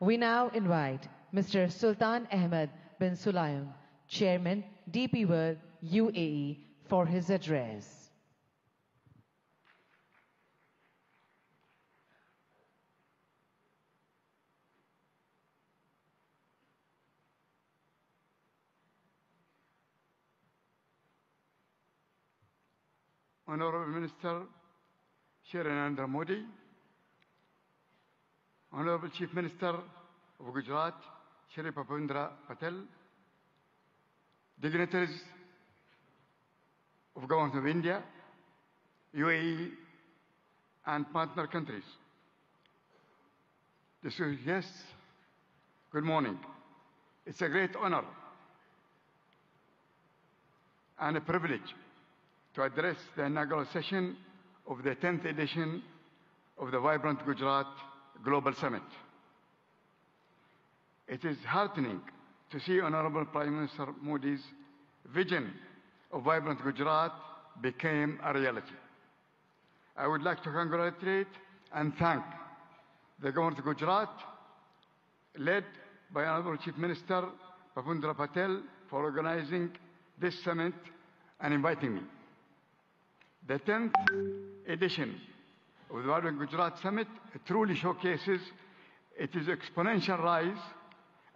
We now invite Mr. Sultan Ahmed bin Sulayem, Chairman, DP World, UAE, for his address. Honorable Minister Shri Narendra Modi, Honorable Chief Minister of Gujarat Shri Bhupendra Patel, dignitaries of Government of India, UAE, and partner countries, distinguished guests, good morning. It's a great honor and a privilege to address the inaugural session of the 10th edition of the Vibrant Gujarat Global Summit. It is heartening to see Honorable Prime Minister Modi's vision of Vibrant Gujarat became a reality. I would like to congratulate and thank the Government of Gujarat, led by Honorable Chief Minister Bhupendra Patel, for organizing this summit and inviting me. The 10th edition of the Vibrant Gujarat Summit truly showcases its exponential rise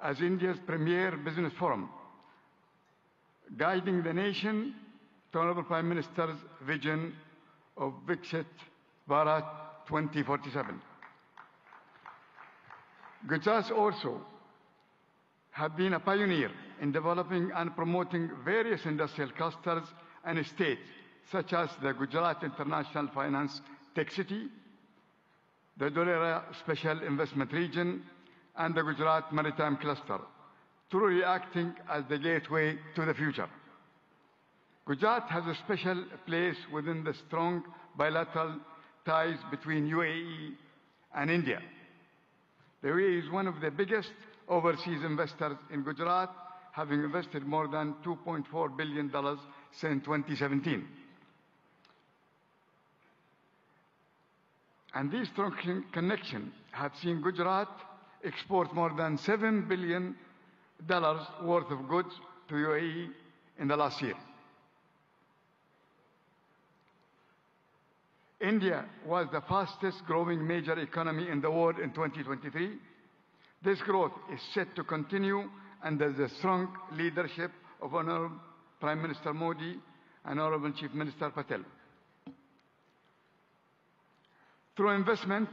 as India's premier business forum, guiding the nation to Honorable Prime Minister's vision of Viksit Bharat 2047. Gujarat also has been a pioneer in developing and promoting various industrial clusters and states, such as the Gujarat International Finance Tech City, the Dolera Special Investment Region, and the Gujarat Maritime Cluster, truly acting as the gateway to the future. Gujarat has a special place within the strong bilateral ties between UAE and India. The UAE is one of the biggest overseas investors in Gujarat, having invested more than $2.4 billion since 2017. And these strong connections have seen Gujarat export more than $7 billion worth of goods to UAE in the last year. India was the fastest growing major economy in the world in 2023. This growth is set to continue under the strong leadership of Honorable Prime Minister Modi and Honorable Chief Minister Patel. Through investment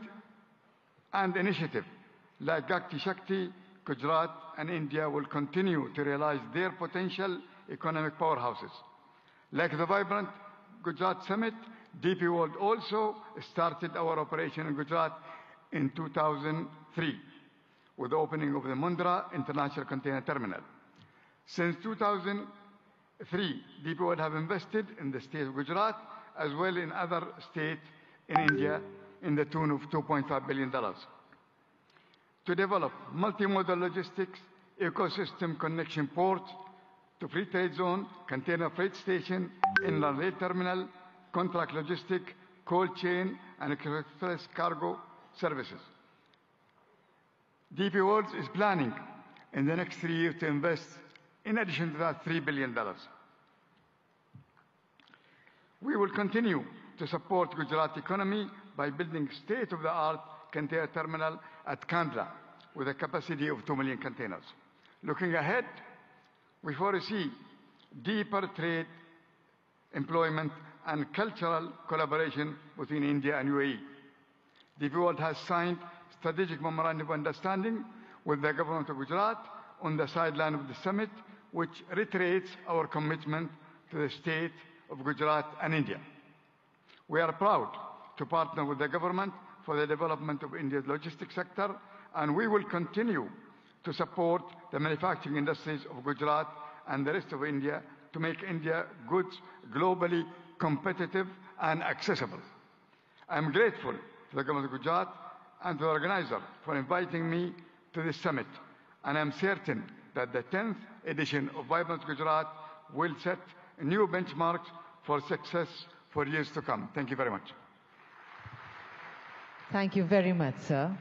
and initiative like Gati Shakti, Gujarat and India will continue to realize their potential economic powerhouses. Like the Vibrant Gujarat Summit, DP World also started our operation in Gujarat in 2003 with the opening of the Mundra International Container Terminal. Since 2003, DP World have invested in the state of Gujarat as well in other states in India in the tune of $2.5 billion. To develop multimodal logistics, ecosystem connection ports to free trade zone, container freight station, inland rail terminal, contract logistics, cold chain, and express cargo services. DP World is planning in the next 3 years to invest, in addition to that, $3 billion. We will continue to support Gujarat economy by building state-of-the-art container terminal at Kandla with a capacity of 2 million containers. Looking ahead, we foresee deeper trade, employment, and cultural collaboration between India and UAE. DP World has signed strategic memorandum of understanding with the government of Gujarat on the sideline of the summit, which reiterates our commitment to the state of Gujarat and India. We are proud to partner with the government for the development of India's logistics sector, and we will continue to support the manufacturing industries of Gujarat and the rest of India to make India goods globally competitive and accessible. I am grateful to the government of Gujarat and to the organizer for inviting me to this summit, and I am certain that the 10th edition of Vibrant Gujarat will set new benchmarks for success for years to come. Thank you very much. Thank you very much, sir.